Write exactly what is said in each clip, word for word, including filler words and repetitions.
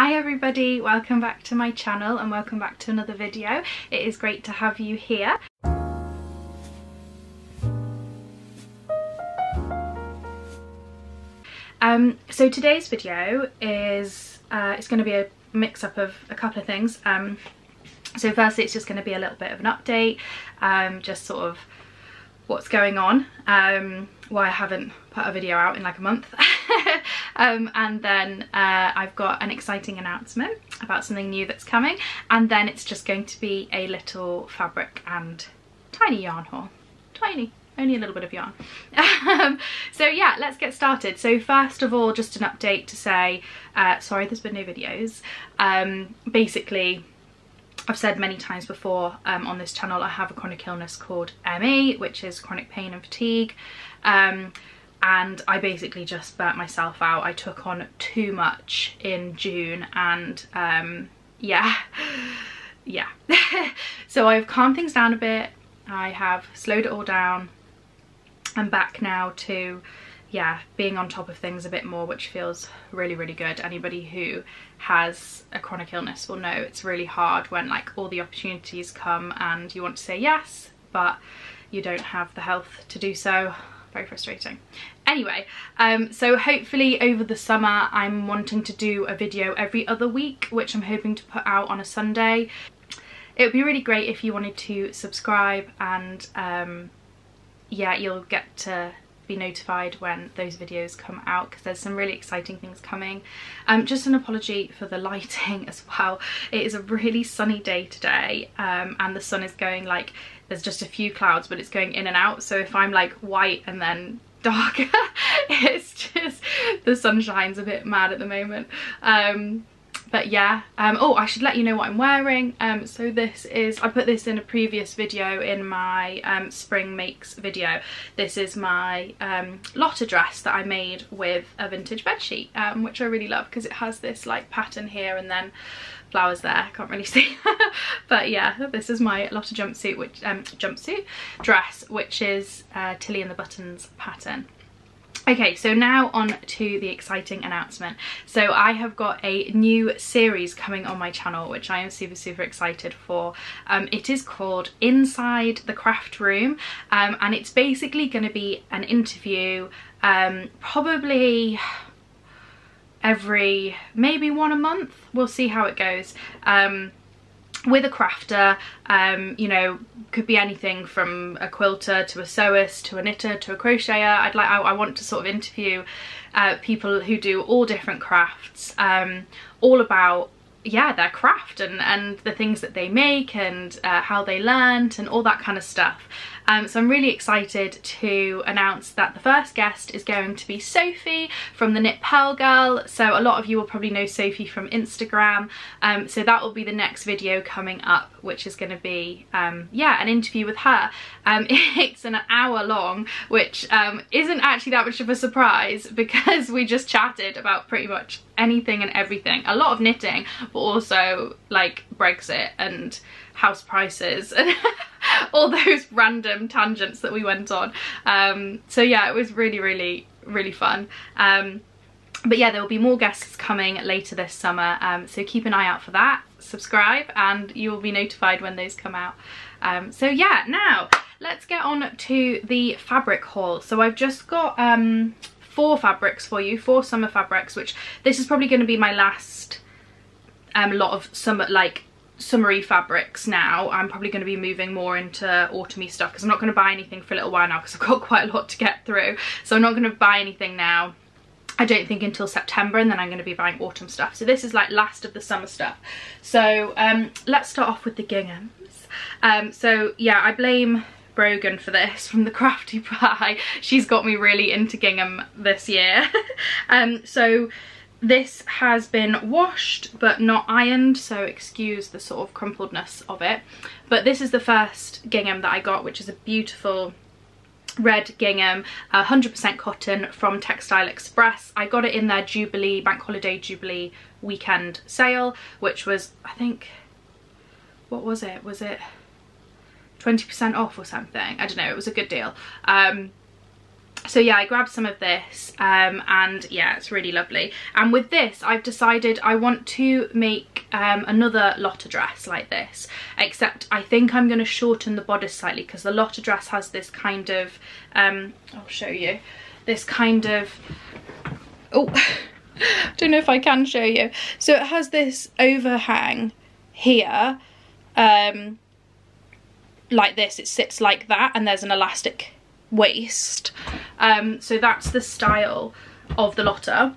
Hi everybody, welcome back to my channel and welcome back to another video. It is great to have you here. Um, so today's video is uh, it's going to be a mix-up of a couple of things. Um, so firstly it's just going to be a little bit of an update, um, just sort of what's going on, um, why I haven't put a video out in like a month. Um, and then uh, I've got an exciting announcement about something new that's coming, and then it's just going to be a little fabric and tiny yarn haul. Tiny, only a little bit of yarn. um, so yeah, let's get started. So first of all, just an update to say, uh, sorry there's been no videos. Um, basically, I've said many times before um, on this channel, I have a chronic illness called M E, which is chronic pain and fatigue. Um, and I basically just burnt myself out. I took on too much in June and um, yeah, yeah. So I've calmed things down a bit. I have slowed it all down. I'm back now to, yeah, being on top of things a bit more, which feels really, really good. Anybody who has a chronic illness will know it's really hard when like all the opportunities come and you want to say yes, but you don't have the health to do so. Very frustrating. Anyway, um, so hopefully over the summer I'm wanting to do a video every other week, which I'm hoping to put out on a Sunday. It would be really great if you wanted to subscribe, and um, yeah, you'll get to be notified when those videos come out because there's some really exciting things coming. Um, just an apology for the lighting as well. It is a really sunny day today, um, and the sun is going like, there's just a few clouds but it's going in and out, so if I'm like white and then darker, it's just the sunshine's a bit mad at the moment. Um, but yeah, um, oh, I should let you know what I'm wearing. Um, so this is, I put this in a previous video in my um, spring makes video. This is my um, Lotta dress that I made with a vintage bedsheet, um, which I really love because it has this like pattern here and then flowers there, I can't really see. But yeah, this is my Lotta jumpsuit, which um, jumpsuit dress, which is uh, Tilly and the Buttons pattern. Okay, so now on to the exciting announcement. So I have got a new series coming on my channel, which I am super, super excited for. Um, it is called Inside the Craft Room, um, and it's basically going to be an interview, um, probably every, maybe one a month. We'll see how it goes. Um, with a crafter, um, you know, could be anything from a quilter to a sewist to a knitter to a crocheter. I'd like, I, I want to sort of interview uh, people who do all different crafts, um, all about, yeah, their craft and, and the things that they make and uh, how they learnt and all that kind of stuff. Um, so I'm really excited to announce that the first guest is going to be Sophie from the Knit Pearl Girl. So a lot of you will probably know Sophie from Instagram. Um, so that will be the next video coming up, which is going to be, um, yeah, an interview with her. Um, it's an hour long, which um, isn't actually that much of a surprise because we just chatted about pretty much anything and everything. A lot of knitting, but also like Brexit and house prices and all those random tangents that we went on. Um, so yeah, it was really, really, really fun. Um, but yeah, there will be more guests coming later this summer. Um, so keep an eye out for that, subscribe, and you will be notified when those come out. Um, so yeah, now let's get on to the fabric haul. So I've just got um, four fabrics for you, four summer fabrics, which this is probably going to be my last um, lot of summer, like, summery fabrics now. I'm probably going to be moving more into autumny stuff because I'm not going to buy anything for a little while now because I've got quite a lot to get through. So I'm not going to buy anything now, I don't think, until September, and then I'm going to be buying autumn stuff. So this is like last of the summer stuff. So um, let's start off with the ginghams. Um, so yeah, I blame Brogan for this from the Crafty Pie. She's got me really into gingham this year. um, so this has been washed but not ironed, so excuse the sort of crumpledness of it. But this is the first gingham that I got, which is a beautiful red gingham, one hundred percent cotton from Textile Express. I got it in their Jubilee, Bank Holiday Jubilee weekend sale, which was, I think, what was it? Was it twenty percent off or something? I don't know, it was a good deal. Um, So yeah, I grabbed some of this, um, and yeah, it's really lovely. And with this, I've decided I want to make um, another Lotta dress like this, except I think I'm going to shorten the bodice slightly, because the Lotta dress has this kind of, um, I'll show you, this kind of, oh, I don't know if I can show you. So it has this overhang here, um, like this, it sits like that, and there's an elastic waist, um so that's the style of the Lotta.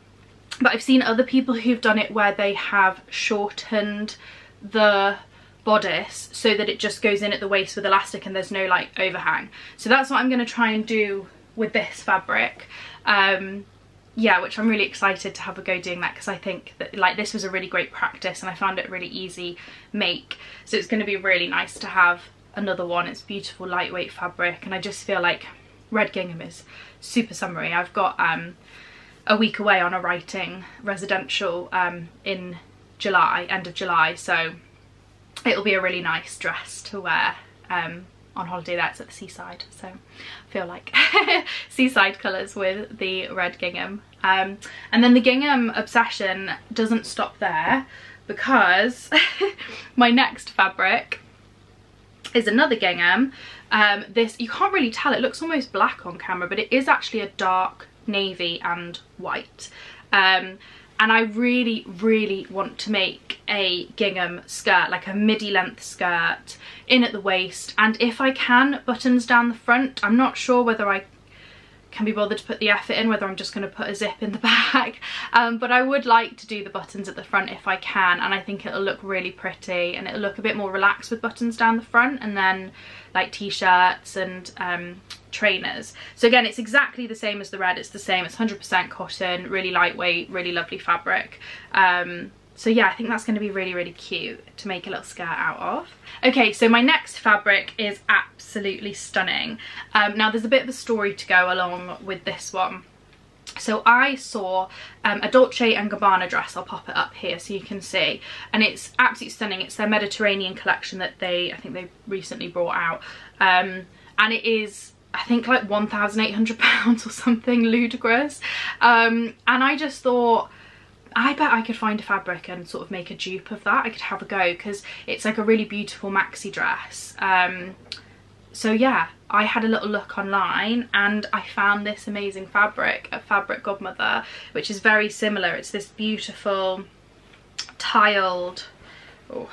But I've seen other people who've done it where they have shortened the bodice so that it just goes in at the waist with elastic and there's no like overhang. So that's what I'm going to try and do with this fabric, um yeah, which I'm really excited to have a go doing that, because I think that like this was a really great practice and I found it really easy make, so it's going to be really nice to have another one. It's beautiful lightweight fabric, and I just feel like red gingham is super summery. I've got um, a week away on a writing residential um, in July, end of July, so it'll be a really nice dress to wear um, on holiday. That's at the seaside, so I feel like seaside colours with the red gingham. Um, and then the gingham obsession doesn't stop there, because my next fabric is another gingham. Um, this, you can't really tell, it looks almost black on camera, but it is actually a dark navy and white. Um, and I really, really want to make a gingham skirt, like a midi length skirt, in at the waist. And if I can, buttons down the front. I'm not sure whether I can be bothered to put the effort in, whether I'm just going to put a zip in the back. Um, but I would like to do the buttons at the front if I can, and I think it'll look really pretty, and it'll look a bit more relaxed with buttons down the front, and then like t-shirts and um, trainers. So again, it's exactly the same as the red, it's the same, it's one hundred percent cotton, really lightweight, really lovely fabric. Um, so yeah, I think that's going to be really, really cute to make a little skirt out of. Okay, so my next fabric is absolutely stunning. Um, now there's a bit of a story to go along with this one. So I saw um, a Dolce and Gabbana dress, I'll pop it up here so you can see, and it's absolutely stunning. It's their Mediterranean collection that they, I think they recently brought out, um, and it is, I think like one thousand eight hundred pounds or something ludicrous, um, and I just thought, I bet I could find a fabric and sort of make a dupe of that. I could have a go, because it's like a really beautiful maxi dress. Um, so yeah, I had a little look online and I found this amazing fabric at Fabric Godmother, which is very similar. It's this beautiful tiled, oh,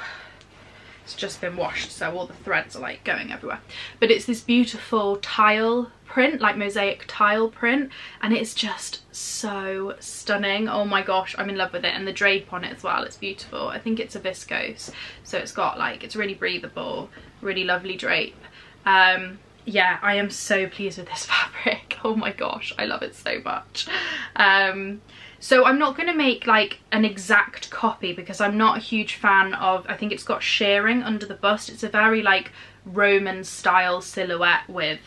it's just been washed so all the threads are like going everywhere, but it's this beautiful tile print, like mosaic tile print, and it's just so stunning. Oh my gosh, I'm in love with it, and the drape on it as well, it's beautiful. I think it's a viscose, so it's got like, it's really breathable, really lovely drape. Um yeah, I am so pleased with this fabric. Oh my gosh, I love it so much. Um so I'm not going to make like an exact copy, because I'm not a huge fan of, I think it's got shearing under the bust. It's a very like Roman style silhouette with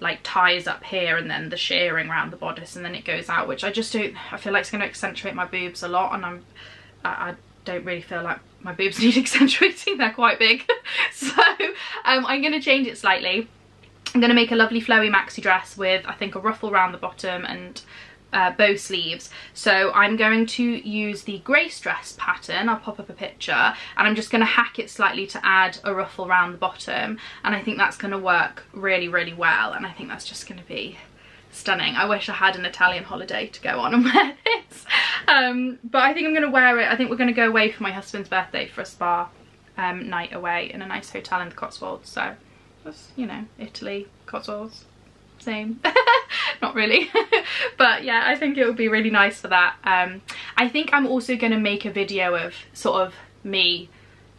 like ties up here and then the shearing around the bodice and then it goes out, which I just don't, I feel like it's going to accentuate my boobs a lot, and I'm I, I don't really feel like my boobs need accentuating, they're quite big. So um, I'm going to change it slightly. I'm going to make a lovely flowy maxi dress with, I think, a ruffle around the bottom and uh, bow sleeves. So I'm going to use the Grace dress pattern, I'll pop up a picture, and I'm just going to hack it slightly to add a ruffle around the bottom, and I think that's going to work really, really well, and I think that's just going to be stunning. I wish I had an Italian holiday to go on and wear this, um, but I think I'm going to wear it. I think we're going to go away for my husband's birthday for a spa um, night away in a nice hotel in the Cotswolds, so that's, you know, Italy, Cotswolds, same. Not really. But yeah, I think it would be really nice for that. um I think I'm also going to make a video of sort of me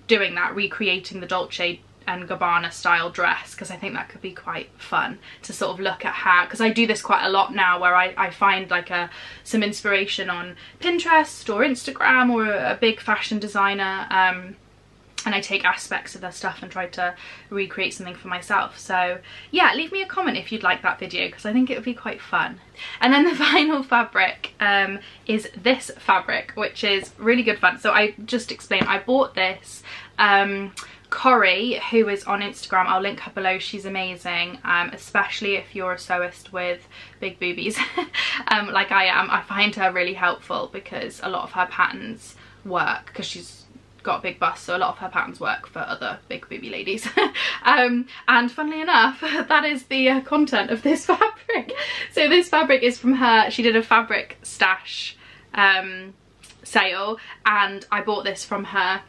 doing that, recreating the Dolce and Gabbana style dress, because I think that could be quite fun to sort of look at how, because I do this quite a lot now, where I, I find like a some inspiration on Pinterest or Instagram or a, a big fashion designer, um and I take aspects of their stuff and try to recreate something for myself. So yeah, leave me a comment if you'd like that video, because I think it would be quite fun. And then the final fabric um, is this fabric, which is really good fun. So I just explained, I bought this um, Korrie, who is on Instagram, I'll link her below. She's amazing, um, especially if you're a sewist with big boobies um, like I am. I find her really helpful because a lot of her patterns work because she's got a big bust, so a lot of her patterns work for other big boobie ladies. Um, and funnily enough, that is the uh, content of this fabric. So this fabric is from her. She did a fabric stash um, sale and I bought this from her,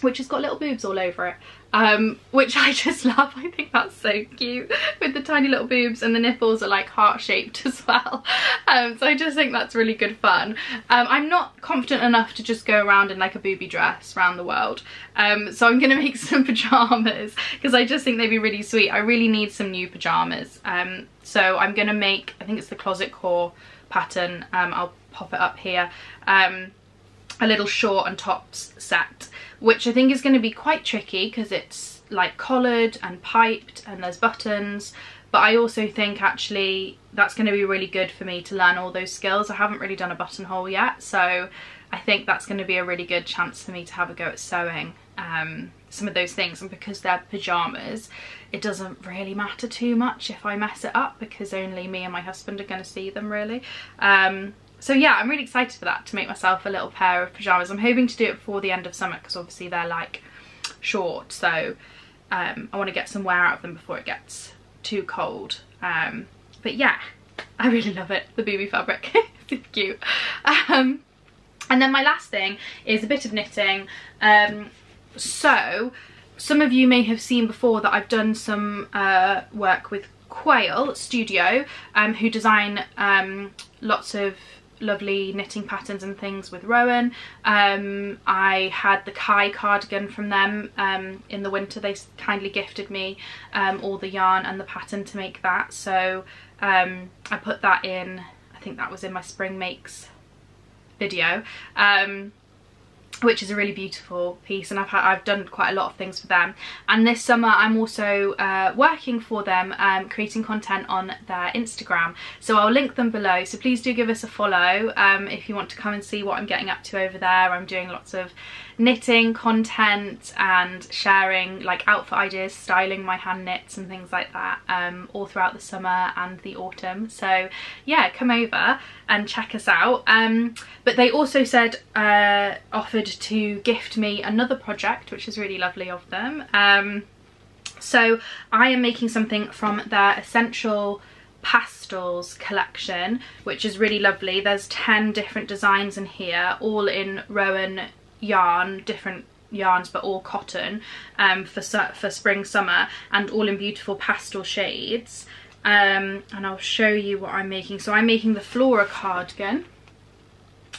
which has got little boobs all over it, um, which I just love. I think that's so cute with the tiny little boobs, and the nipples are like heart-shaped as well. Um, so I just think that's really good fun. Um, I'm not confident enough to just go around in like a booby dress around the world. Um, so I'm gonna make some pajamas because I just think they'd be really sweet. I really need some new pajamas. Um, so I'm gonna make, I think it's the Closet Core pattern. Um, I'll pop it up here. Um, a little short and tops set, which I think is going to be quite tricky because it's like collared and piped and there's buttons, but I also think actually that's going to be really good for me to learn all those skills. I haven't really done a buttonhole yet, so I think that's going to be a really good chance for me to have a go at sewing um, some of those things. And because they're pajamas, it doesn't really matter too much if I mess it up because only me and my husband are going to see them, really. Um, So yeah, I'm really excited for that, to make myself a little pair of pyjamas. I'm hoping to do it before the end of summer because obviously they're like short. So um, I want to get some wear out of them before it gets too cold. Um, but yeah, I really love it. The booby fabric, it's cute. Um, and then my last thing is a bit of knitting. Um, so some of you may have seen before that I've done some uh, work with Quail Studio, um, who design um, lots of lovely knitting patterns and things with Rowan. Um, I had the Kai cardigan from them um, in the winter. They kindly gifted me um, all the yarn and the pattern to make that. So um, I put that in, I think that was in my spring makes video, um, which is a really beautiful piece. And I've, had, I've done quite a lot of things for them. And this summer I'm also uh, working for them, um, creating content on their Instagram. So I'll link them below. So please do give us a follow um, if you want to come and see what I'm getting up to over there. I'm doing lots of knitting content and sharing like outfit ideas, styling my hand knits and things like that um, all throughout the summer and the autumn. So yeah, come over and check us out. Um, but they also said, uh, offered to gift me another project, which is really lovely of them. Um, so I am making something from their Essential Pastels collection, which is really lovely. There's ten different designs in here, all in Rowan yarn, different yarns, but all cotton, um, for, for spring, summer, and all in beautiful pastel shades. Um, and I'll show you what I'm making. So I'm making the Flora cardigan,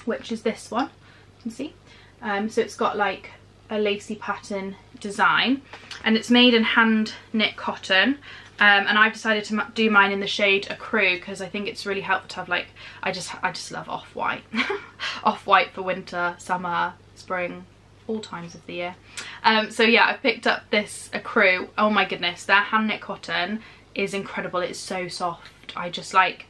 which is this one, you can see. Um, so it's got like a lacy pattern design and it's made in hand knit cotton. Um, and I've decided to do mine in the shade Accru because I think it's really helpful to have like, I just, I just love off-white. Off-white for winter, summer, spring, all times of the year. Um, so yeah, I've picked up this Accru. Oh my goodness, their hand knit cotton is incredible. It's so soft. I just like,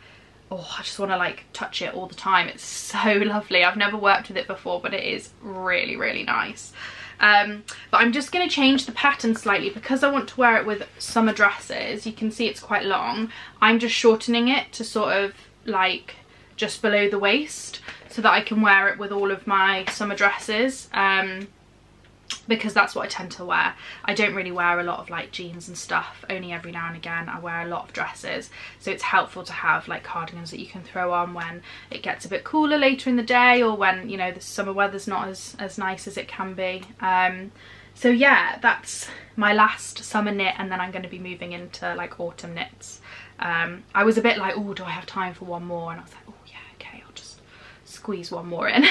oh, I just want to like touch it all the time. It's so lovely. I've never worked with it before, but it is really, really nice. Um, but I'm just going to change the pattern slightly because I want to wear it with summer dresses. You can see it's quite long. I'm just shortening it to sort of like just below the waist so that I can wear it with all of my summer dresses, um, because that's what I tend to wear. I don't really wear a lot of like jeans and stuff, only every now and again. I wear a lot of dresses, so it's helpful to have like cardigans that you can throw on when it gets a bit cooler later in the day, or when, you know, the summer weather's not as, as nice as it can be. Um, so yeah, that's my last summer knit, and then I'm going to be moving into like autumn knits. Um, I was a bit like, oh, do I have time for one more? And I was like, oh, squeeze one more in.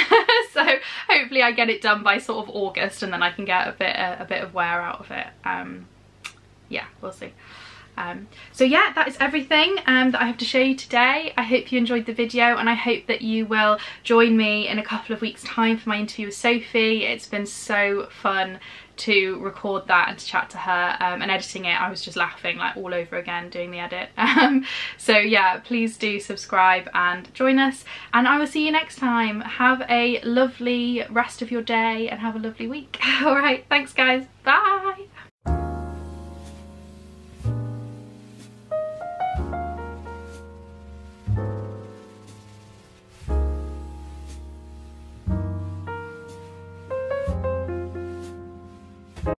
So hopefully I get it done by sort of August and then I can get a bit a, a bit of wear out of it. Um yeah, we'll see. Um so yeah, that is everything um that I have to show you today. I hope you enjoyed the video, and I hope that you will join me in a couple of weeks' time for my interview with Sophie. It's been so fun to record that and to chat to her, um, and editing it, I was just laughing like all over again doing the edit. Um, so yeah, please do subscribe and join us, and I will see you next time. Have a lovely rest of your day and have a lovely week. All right, thanks guys, bye.